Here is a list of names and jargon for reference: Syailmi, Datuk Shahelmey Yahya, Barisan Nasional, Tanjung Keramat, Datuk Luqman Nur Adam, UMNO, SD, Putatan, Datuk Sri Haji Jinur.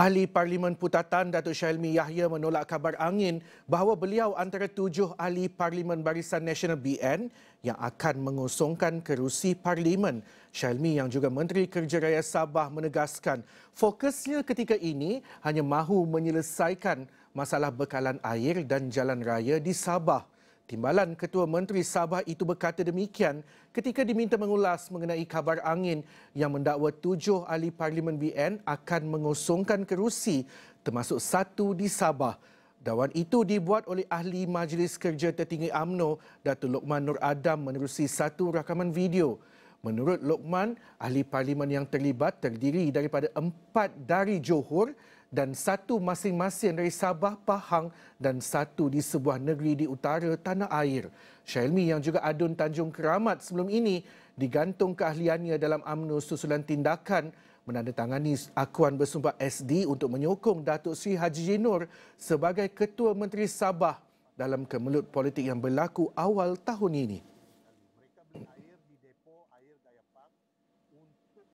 Ahli Parlimen Putatan Datuk Shahelmey Yahya menolak kabar angin bahawa beliau antara 7 ahli Parlimen Barisan Nasional BN yang akan mengosongkan kerusi Parlimen. Syailmi yang juga Menteri Kerja Raya Sabah menegaskan fokusnya ketika ini hanya mahu menyelesaikan masalah bekalan air dan jalan raya di Sabah. Timbalan Ketua Menteri Sabah itu berkata demikian ketika diminta mengulas mengenai kabar angin yang mendakwa 7 ahli Parlimen BN akan mengosongkan kerusi termasuk 1 di Sabah. Dakwaan itu dibuat oleh Ahli Majlis Kerja Tertinggi UMNO, Datuk Luqman Nur Adam menerusi 1 rakaman video. Menurut Luqman, ahli Parlimen yang terlibat terdiri daripada 4 dari Johor dan 1 masing-masing dari Sabah, Pahang dan 1 di sebuah negeri di utara tanah air. Syailmi yang juga adun Tanjung Keramat sebelum ini digantung keahliannya dalam UMNO susulan tindakan menandatangani akuan bersumpah SD untuk menyokong Datuk Sri Haji Jinur sebagai Ketua Menteri Sabah dalam kemelut politik yang berlaku awal tahun ini.